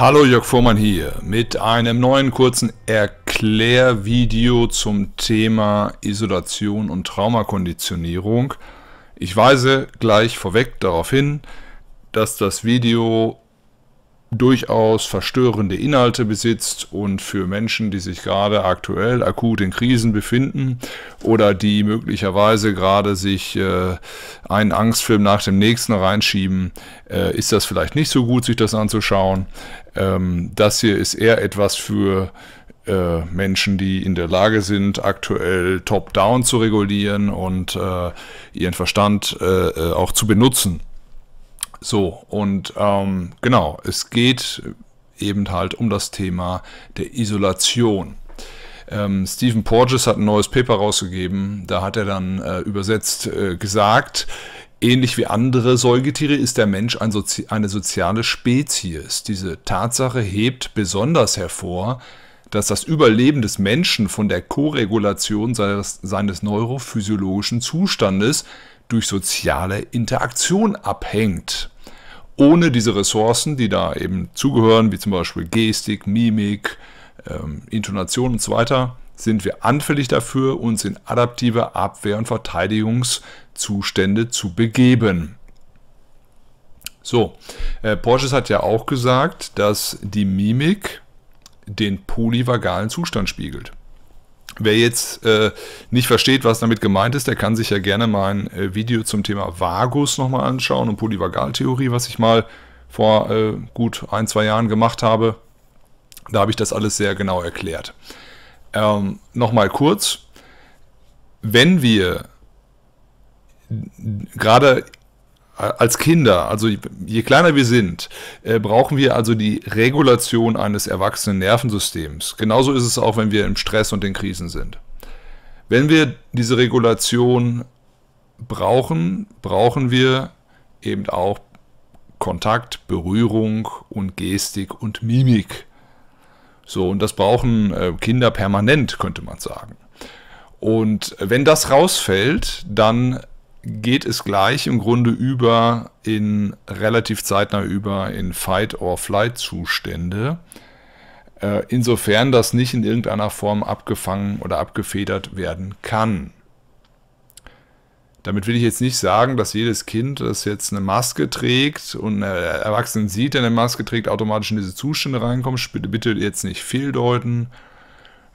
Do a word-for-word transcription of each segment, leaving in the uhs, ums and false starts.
Hallo, Jörg Fuhrmann hier mit einem neuen kurzen Erklärvideo zum Thema Isolation und Traumakonditionierung. Ich weise gleich vorweg darauf hin, dass das Video durchaus verstörende Inhalte besitzt und für Menschen, die sich gerade aktuell akut in Krisen befinden oder die möglicherweise gerade sich äh, einen Angstfilm nach dem nächsten reinschieben, äh, ist das vielleicht nicht so gut, sich das anzuschauen. Ähm, das hier ist eher etwas für äh, Menschen, die in der Lage sind, aktuell top-down zu regulieren und äh, ihren Verstand äh, auch zu benutzen. So, und ähm, genau, es geht eben halt um das Thema der Isolation. Ähm, Stephen Porges hat ein neues Paper rausgegeben, da hat er dann äh, übersetzt äh, gesagt, ähnlich wie andere Säugetiere ist der Mensch ein Sozi- eine soziale Spezies. Diese Tatsache hebt besonders hervor, dass das Überleben des Menschen von der Koregulation seines, seines neurophysiologischen Zustandes durch soziale Interaktion abhängt. Ohne diese Ressourcen, die da eben zugehören, wie zum Beispiel Gestik, Mimik, ähm, Intonation und so weiter, sind wir anfällig dafür, uns in adaptive Abwehr- und Verteidigungszustände zu begeben. So, äh, Porges hat ja auch gesagt, dass die Mimik den polyvagalen Zustand spiegelt. Wer jetzt äh, nicht versteht, was damit gemeint ist, der kann sich ja gerne mein äh, Video zum Thema Vagus nochmal anschauen und Polyvagaltheorie, was ich mal vor äh, gut ein, zwei Jahren gemacht habe. Da habe ich das alles sehr genau erklärt. Ähm, nochmal kurz, wenn wir gerade als Kinder, also je kleiner wir sind, äh, brauchen wir also die Regulation eines erwachsenen Nervensystems. Genauso ist es auch, wenn wir im Stress und in Krisen sind. Wenn wir diese Regulation brauchen, brauchen wir eben auch Kontakt, Berührung und Gestik und Mimik. So, und das brauchen äh, Kinder permanent, könnte man sagen. Und wenn das rausfällt, dann geht es gleich im Grunde über in relativ zeitnah über in Fight-or-Flight-Zustände, äh, insofern das nicht in irgendeiner Form abgefangen oder abgefedert werden kann. Damit will ich jetzt nicht sagen, dass jedes Kind, das jetzt eine Maske trägt und einen Erwachsenen sieht, der eine Maske trägt, automatisch in diese Zustände reinkommt. Bitte jetzt nicht fehldeuten.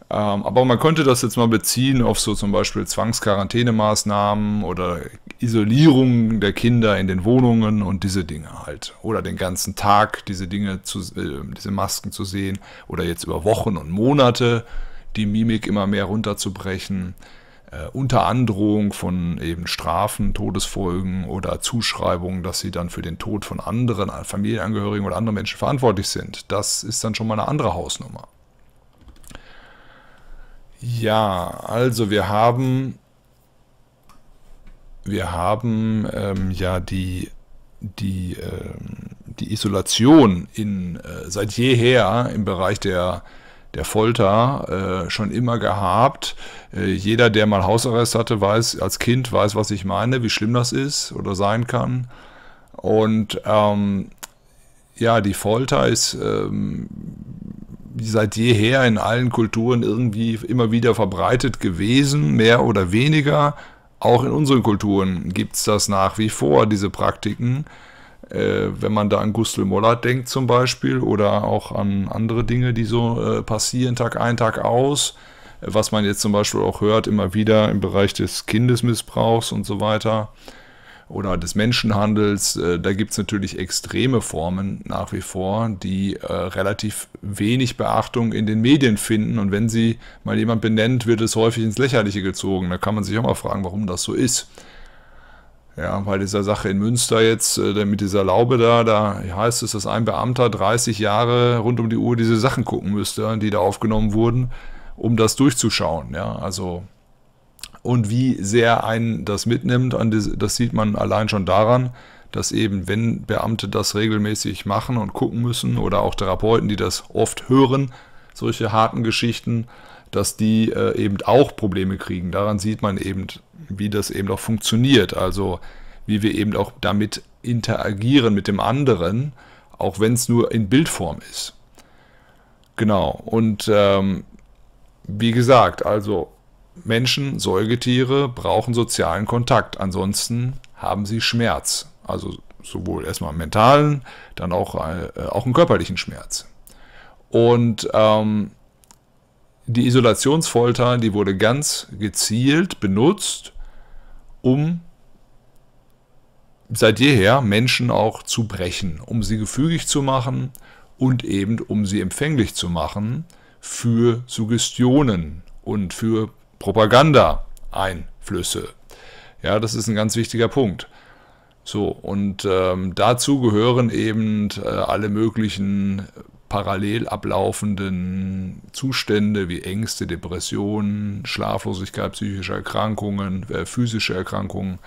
Aber man könnte das jetzt mal beziehen auf so zum Beispiel Zwangsquarantänemaßnahmen oder Isolierung der Kinder in den Wohnungen und diese Dinge halt. Oder den ganzen Tag diese Dinge, zu, äh, diese Masken zu sehen oder jetzt über Wochen und Monate die Mimik immer mehr runterzubrechen. Äh, unter Androhung von eben Strafen, Todesfolgen oder Zuschreibungen, dass sie dann für den Tod von anderen Familienangehörigen oder anderen Menschen verantwortlich sind. Das ist dann schon mal eine andere Hausnummer. Ja, also wir haben, wir haben ähm, ja die, die, ähm, die Isolation in, äh, seit jeher im Bereich der, der Folter äh, schon immer gehabt. Äh, jeder, der mal Hausarrest hatte, weiß als Kind, weiß, was ich meine, wie schlimm das ist oder sein kann. Und ähm, ja, die Folter ist Ähm, seit jeher in allen Kulturen irgendwie immer wieder verbreitet gewesen, mehr oder weniger. Auch in unseren Kulturen gibt es das nach wie vor, diese Praktiken. Äh, wenn man da an Gustl Mollert denkt zum Beispiel oder auch an andere Dinge, die so äh, passieren, Tag ein, Tag aus. Was man jetzt zum Beispiel auch hört, immer wieder im Bereich des Kindesmissbrauchs und so weiter. Oder des Menschenhandels, äh, da gibt es natürlich extreme Formen nach wie vor, die äh, relativ wenig Beachtung in den Medien finden. Und wenn sie mal jemand benennt, wird es häufig ins Lächerliche gezogen. Da kann man sich auch mal fragen, warum das so ist. Ja, bei dieser Sache in Münster jetzt, äh, mit dieser Laube da, da heißt es, dass ein Beamter dreißig Jahre rund um die Uhr diese Sachen gucken müsste, die da aufgenommen wurden, um das durchzuschauen. Ja, also. Und wie sehr einen das mitnimmt, das sieht man allein schon daran, dass eben, wenn Beamte das regelmäßig machen und gucken müssen oder auch Therapeuten, die das oft hören, solche harten Geschichten, dass die äh, eben auch Probleme kriegen. Daran sieht man eben, wie das eben auch funktioniert, also wie wir eben auch damit interagieren mit dem anderen, auch wenn es nur in Bildform ist. Genau, und ähm, wie gesagt, also Menschen, Säugetiere brauchen sozialen Kontakt, ansonsten haben sie Schmerz. Also sowohl erstmal mentalen, dann auch, äh, auch einen körperlichen Schmerz. Und ähm, die Isolationsfolter, die wurde ganz gezielt benutzt, um seit jeher Menschen auch zu brechen, um sie gefügig zu machen und eben um sie empfänglich zu machen für Suggestionen und für Propaganda-Einflüsse. Ja, das ist ein ganz wichtiger Punkt. So, und ähm, dazu gehören eben äh, alle möglichen parallel ablaufenden Zustände wie Ängste, Depressionen, Schlaflosigkeit, psychische Erkrankungen, äh, physische Erkrankungen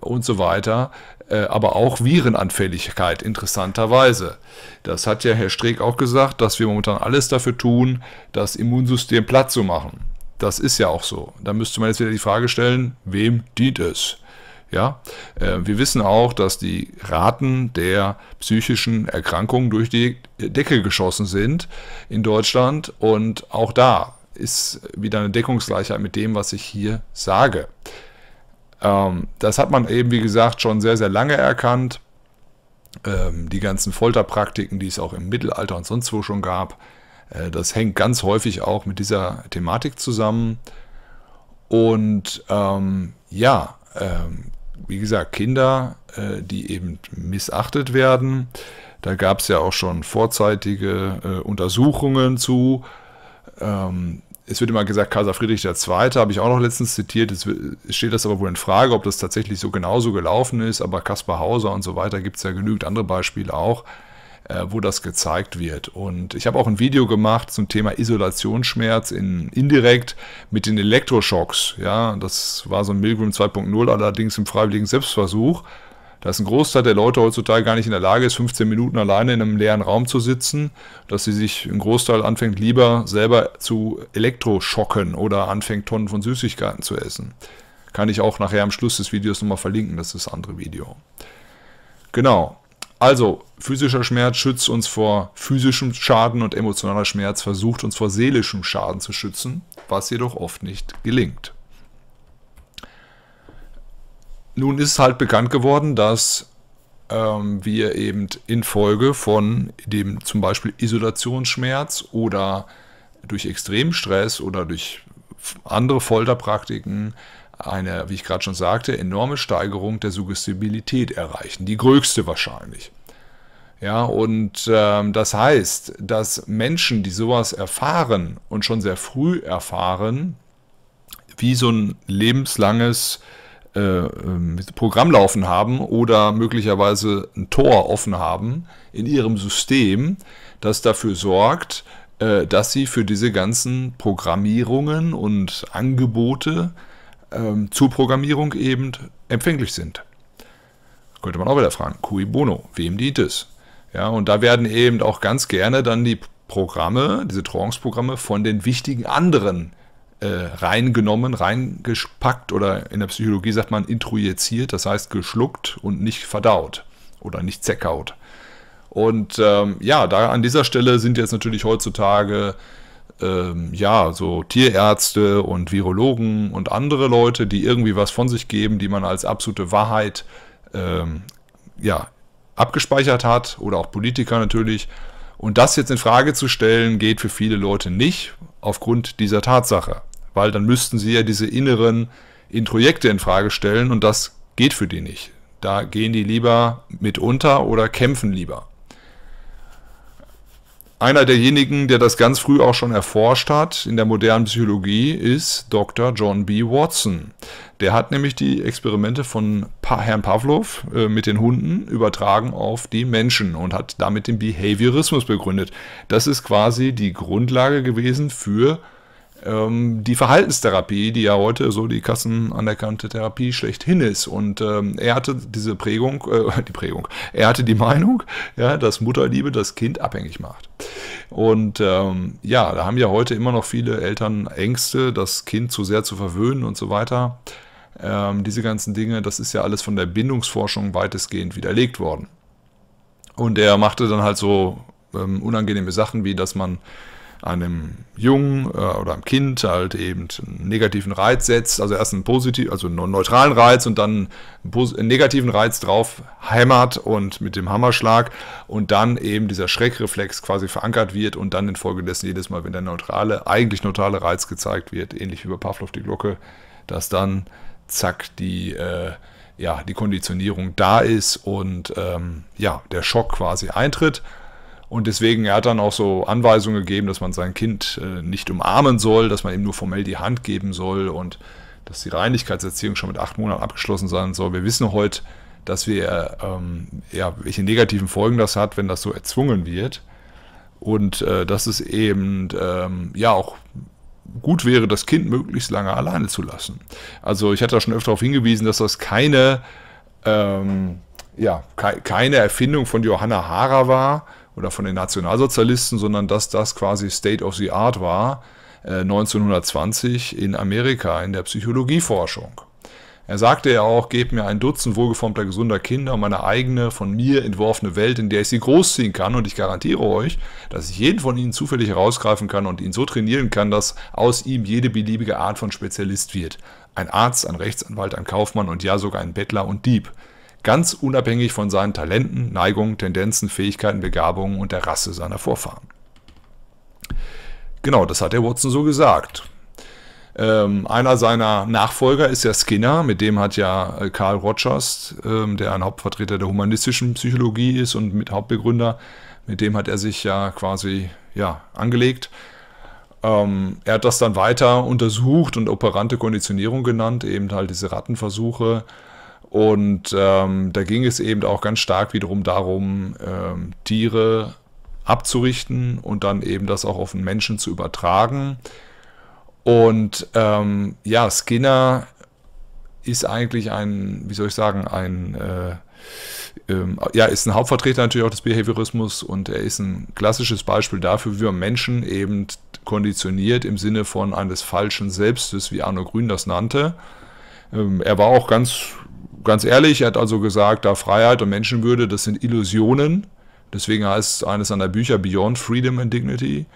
und so weiter, äh, aber auch Virenanfälligkeit, interessanterweise. Das hat ja Herr Streeck auch gesagt, dass wir momentan alles dafür tun, das Immunsystem platt zu machen. Das ist ja auch so. Da müsste man jetzt wieder die Frage stellen, wem dient es? Ja, äh, wir wissen auch, dass die Raten der psychischen Erkrankungen durch die Decke geschossen sind in Deutschland. Und auch da ist wieder eine Deckungsgleichheit mit dem, was ich hier sage. Ähm, das hat man eben, wie gesagt, schon sehr, sehr lange erkannt. Ähm, die ganzen Folterpraktiken, die es auch im Mittelalter und sonst wo schon gab, äh, das hängt ganz häufig auch mit dieser Thematik zusammen. Und ähm, ja, wie gesagt, Kinder, die eben missachtet werden. Da gab es ja auch schon vorzeitige Untersuchungen zu. Es wird immer gesagt, Kaiser Friedrich der Zweite, habe ich auch noch letztens zitiert. Jetzt steht das aber wohl in Frage, ob das tatsächlich so genauso gelaufen ist. Aber Kaspar Hauser und so weiter, gibt es ja genügend andere Beispiele auch, wo das gezeigt wird. Und ich habe auch ein Video gemacht zum Thema Isolationsschmerz in indirekt mit den Elektroschocks. Ja, das war so ein Milgram zwei Punkt null, allerdings im freiwilligen Selbstversuch. Dass ein Großteil der Leute heutzutage gar nicht in der Lage ist, fünfzehn Minuten alleine in einem leeren Raum zu sitzen, dass sie sich im Großteil anfängt, lieber selber zu elektroschocken oder anfängt, Tonnen von Süßigkeiten zu essen. Kann ich auch nachher am Schluss des Videos nochmal verlinken, das ist das andere Video. Genau. Also, physischer Schmerz schützt uns vor physischem Schaden und emotionaler Schmerz versucht uns vor seelischem Schaden zu schützen, was jedoch oft nicht gelingt. Nun ist halt bekannt geworden, dass ähm, wir eben infolge von dem zum Beispiel Isolationsschmerz oder durch Extremstress oder durch andere Folterpraktiken eine, wie ich gerade schon sagte, enorme Steigerung der Suggestibilität erreichen. Die größte wahrscheinlich. Ja, und ähm, das heißt, dass Menschen, die sowas erfahren und schon sehr früh erfahren, wie so ein lebenslanges äh, Programm laufen haben oder möglicherweise ein Tor offen haben in ihrem System, das dafür sorgt, äh, dass sie für diese ganzen Programmierungen und Angebote zur Programmierung eben empfänglich sind. Könnte man auch wieder fragen, cui bono, wem dient es? Ja, und da werden eben auch ganz gerne dann die Programme, diese Trance-Programme von den wichtigen anderen äh, reingenommen, reingepackt oder in der Psychologie sagt man introjiziert, das heißt geschluckt und nicht verdaut oder nicht zeckaut. Und ähm, ja, da an dieser Stelle sind jetzt natürlich heutzutage Ähm, ja, so Tierärzte und Virologen und andere Leute, die irgendwie was von sich geben, die man als absolute Wahrheit ähm, ja, abgespeichert hat, oder auch Politiker natürlich. Und das jetzt in Frage zu stellen, geht für viele Leute nicht, aufgrund dieser Tatsache. Weil dann müssten sie ja diese inneren Introjekte in Frage stellen und das geht für die nicht. Da gehen die lieber mit unter oder kämpfen lieber. Einer derjenigen, der das ganz früh auch schon erforscht hat in der modernen Psychologie, ist Doktor John B. Watson. Der hat nämlich die Experimente von pa- Herrn Pavlov äh, mit den Hunden übertragen auf die Menschen und hat damit den Behaviorismus begründet. Das ist quasi die Grundlage gewesen für ähm, die Verhaltenstherapie, die ja heute so die kassenanerkannte Therapie schlechthin ist. Und ähm, er hatte diese Prägung, äh, die Prägung, er hatte die Meinung, ja, dass Mutterliebe das Kind abhängig macht. Und ähm, ja, da haben ja heute immer noch viele Eltern Ängste, das Kind zu sehr zu verwöhnen und so weiter. Ähm, diese ganzen Dinge, das ist ja alles von der Bindungsforschung weitestgehend widerlegt worden. Und er machte dann halt so ähm, unangenehme Sachen, wie dass man einem Jungen äh, oder einem Kind halt eben einen negativen Reiz setzt, also erst einen positiven, also einen neutralen Reiz und dann einen negativen Reiz drauf hämmert und mit dem Hammerschlag und dann eben dieser Schreckreflex quasi verankert wird und dann infolgedessen jedes Mal, wenn der neutrale, eigentlich neutrale Reiz gezeigt wird, ähnlich wie bei Pavlov die Glocke, dass dann zack die äh, ja, die Konditionierung da ist und ähm, ja, der Schock quasi eintritt. Und deswegen, er hat dann auch so Anweisungen gegeben, dass man sein Kind äh, nicht umarmen soll, dass man ihm nur formell die Hand geben soll und dass die Reinlichkeitserziehung schon mit acht Monaten abgeschlossen sein soll. Wir wissen heute, dass wir, ähm, ja, welche negativen Folgen das hat, wenn das so erzwungen wird. Und äh, dass es eben, ähm, ja, auch gut wäre, das Kind möglichst lange alleine zu lassen. Also ich hatte da schon öfter darauf hingewiesen, dass das keine, ähm, ja, ke keine Erfindung von Johanna Hara war oder von den Nationalsozialisten, sondern dass das quasi State of the Art war, äh, neunzehnhundertzwanzig in Amerika in der Psychologieforschung. Er sagte ja auch, gebt mir ein Dutzend wohlgeformter, gesunder Kinder und meine eigene, von mir entworfene Welt, in der ich sie großziehen kann. Und ich garantiere euch, dass ich jeden von ihnen zufällig herausgreifen kann und ihn so trainieren kann, dass aus ihm jede beliebige Art von Spezialist wird. Ein Arzt, ein Rechtsanwalt, ein Kaufmann und ja sogar ein Bettler und Dieb. Ganz unabhängig von seinen Talenten, Neigungen, Tendenzen, Fähigkeiten, Begabungen und der Rasse seiner Vorfahren. Genau, das hat der Watson so gesagt. Ähm, einer seiner Nachfolger ist ja Skinner, mit dem hat ja äh, Carl Rogers, ähm, der ein Hauptvertreter der humanistischen Psychologie ist und mit Hauptbegründer, mit dem hat er sich ja quasi ja, angelegt. Ähm, er hat das dann weiter untersucht und operante Konditionierung genannt, eben halt diese Rattenversuche. Und ähm, da ging es eben auch ganz stark wiederum darum, ähm, Tiere abzurichten und dann eben das auch auf den Menschen zu übertragen. Und ähm, ja, Skinner ist eigentlich ein, wie soll ich sagen, ein, äh, ähm, ja, ist ein Hauptvertreter natürlich auch des Behaviorismus und er ist ein klassisches Beispiel dafür, wie man Menschen eben konditioniert im Sinne von eines falschen Selbstes, wie Arno Grün das nannte. Ähm, er war auch ganz, ganz ehrlich, er hat also gesagt, da Freiheit und Menschenwürde, das sind Illusionen. Deswegen heißt eines seiner Bücher Beyond Freedom and Dignity.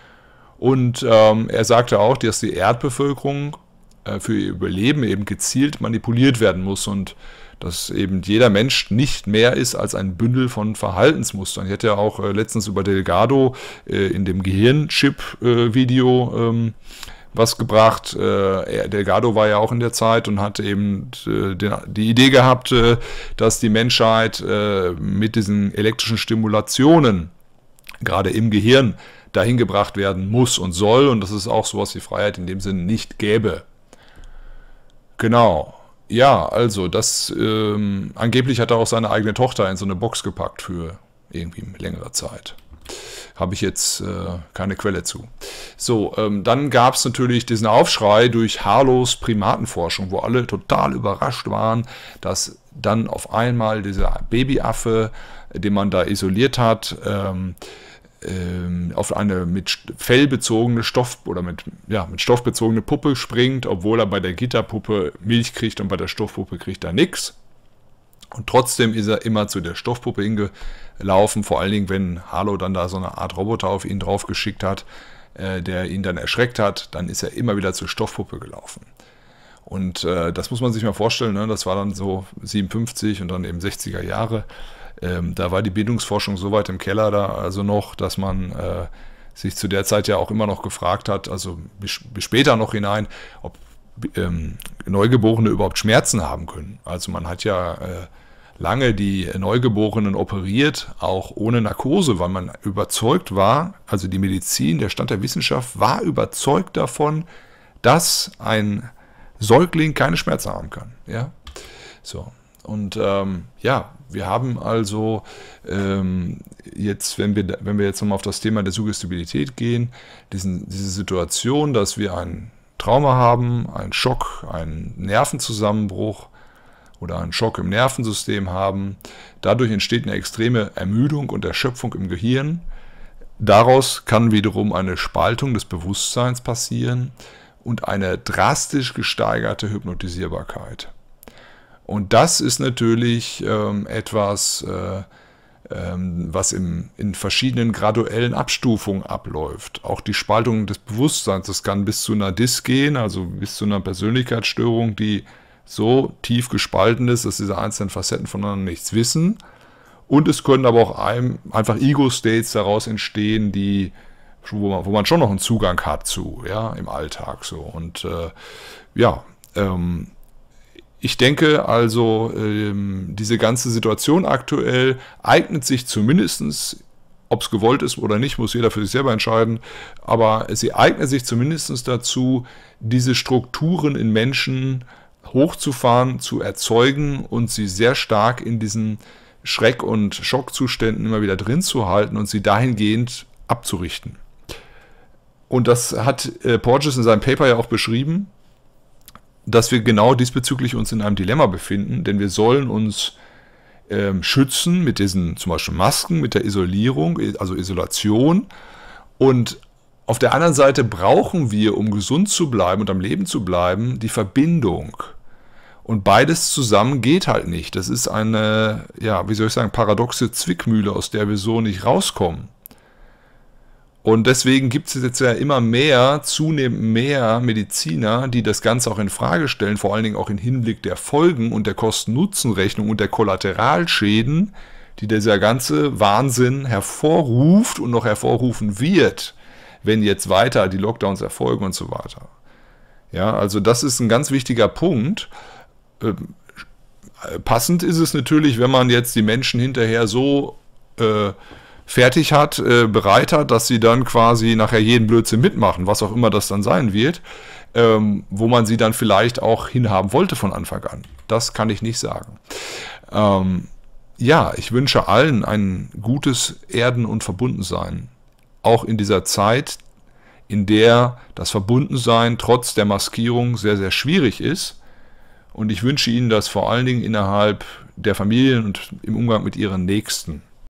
Und ähm, er sagte auch, dass die Erdbevölkerung äh, für ihr Überleben eben gezielt manipuliert werden muss und dass eben jeder Mensch nicht mehr ist als ein Bündel von Verhaltensmustern. Ich hatte ja auch äh, letztens über Delgado äh, in dem Gehirnchip-Video äh, ähm, was gebracht. Äh, Delgado war ja auch in der Zeit und hat eben äh, den, die Idee gehabt, äh, dass die Menschheit äh, mit diesen elektrischen Stimulationen, gerade im Gehirn, dahin gebracht werden muss und soll und dass es auch sowas wie Freiheit in dem Sinne nicht gäbe. Genau. Ja, also das ähm, angeblich hat er auch seine eigene Tochter in so eine Box gepackt für irgendwie längere Zeit. Habe ich jetzt äh, keine Quelle zu. So, ähm, dann gab es natürlich diesen Aufschrei durch Harlows Primatenforschung, wo alle total überrascht waren, dass dann auf einmal dieser Babyaffe, den man da isoliert hat, ähm, auf eine mit Fell bezogene Stoff oder mit, ja, mit Stoff bezogene Puppe springt, obwohl er bei der Gitterpuppe Milch kriegt und bei der Stoffpuppe kriegt er nichts. Und trotzdem ist er immer zu der Stoffpuppe hingelaufen, vor allen Dingen, wenn Harlow dann da so eine Art Roboter auf ihn drauf geschickt hat, äh, der ihn dann erschreckt hat, dann ist er immer wieder zur Stoffpuppe gelaufen. Und äh, das muss man sich mal vorstellen, ne? Das war dann so siebenundfünfzig und dann eben sechziger Jahre. Ähm, da war die Bildungsforschung so weit im Keller da also noch, dass man äh, sich zu der Zeit ja auch immer noch gefragt hat, also bis, bis später noch hinein, ob ähm, Neugeborene überhaupt Schmerzen haben können. Also man hat ja äh, lange die Neugeborenen operiert, auch ohne Narkose, weil man überzeugt war, also die Medizin, der Stand der Wissenschaft war überzeugt davon, dass ein Säugling keine Schmerzen haben kann. Ja? So. Und ähm, ja, wir haben also ähm, jetzt, wenn wir, wenn wir jetzt nochmal auf das Thema der Suggestibilität gehen, diesen, diese Situation, dass wir ein Trauma haben, einen Schock, einen Nervenzusammenbruch oder einen Schock im Nervensystem haben. Dadurch entsteht eine extreme Ermüdung und Erschöpfung im Gehirn. Daraus kann wiederum eine Spaltung des Bewusstseins passieren und eine drastisch gesteigerte Hypnotisierbarkeit. Und das ist natürlich ähm, etwas, äh, was im, in verschiedenen graduellen Abstufungen abläuft. Auch die Spaltung des Bewusstseins, das kann bis zu einer Dis gehen, also bis zu einer Persönlichkeitsstörung, die so tief gespalten ist, dass diese einzelnen Facetten voneinander nichts wissen. Und es können aber auch einem, einfach Ego-States daraus entstehen, die, wo man, wo man schon noch einen Zugang hat zu, ja, im Alltag. So. Und äh, ja, ähm, ich denke also, ähm, diese ganze Situation aktuell eignet sich zumindestens, ob es gewollt ist oder nicht, muss jeder für sich selber entscheiden, aber sie eignet sich zumindestens dazu, diese Strukturen in Menschen hochzufahren, zu erzeugen und sie sehr stark in diesen Schreck- und Schockzuständen immer wieder drin zu halten und sie dahingehend abzurichten. Und das hat äh, Porges in seinem Paper ja auch beschrieben, dass wir genau diesbezüglich uns in einem Dilemma befinden, denn wir sollen uns ähm, schützen mit diesen zum Beispiel Masken, mit der Isolierung, also Isolation. Und auf der anderen Seite brauchen wir, um gesund zu bleiben und am Leben zu bleiben, die Verbindung. Und beides zusammen geht halt nicht. Das ist eine, ja, wie soll ich sagen, paradoxe Zwickmühle, aus der wir so nicht rauskommen. Und deswegen gibt es jetzt ja immer mehr, zunehmend mehr Mediziner, die das Ganze auch in Frage stellen, vor allen Dingen auch im Hinblick der Folgen und der Kosten-Nutzen-Rechnung und der Kollateralschäden, die dieser ganze Wahnsinn hervorruft und noch hervorrufen wird, wenn jetzt weiter die Lockdowns erfolgen und so weiter. Ja, also das ist ein ganz wichtiger Punkt. Äh, passend ist es natürlich, wenn man jetzt die Menschen hinterher so äh, fertig hat, äh, bereit hat, dass sie dann quasi nachher jeden Blödsinn mitmachen, was auch immer das dann sein wird, ähm, wo man sie dann vielleicht auch hinhaben wollte von Anfang an. Das kann ich nicht sagen. Ähm, ja, ich wünsche allen ein gutes Erden- und Verbundensein. Auch in dieser Zeit, in der das Verbundensein trotz der Maskierung sehr, sehr schwierig ist. Und ich wünsche Ihnen das vor allen Dingen innerhalb der Familien und im Umgang mit Ihren Nächsten.